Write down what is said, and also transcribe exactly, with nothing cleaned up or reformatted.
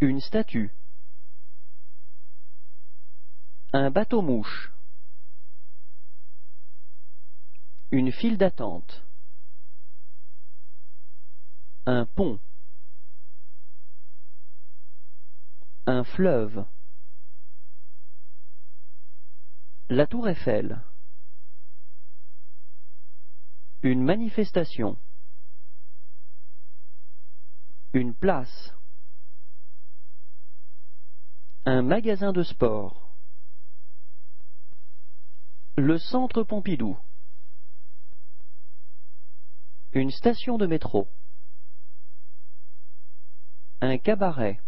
Une statue. Un bateau-mouche. Une file d'attente. Un pont. Un fleuve. La tour Eiffel. Une manifestation. Une place. Un magasin de sport. Le centre Pompidou. Une station de métro. Un cabaret.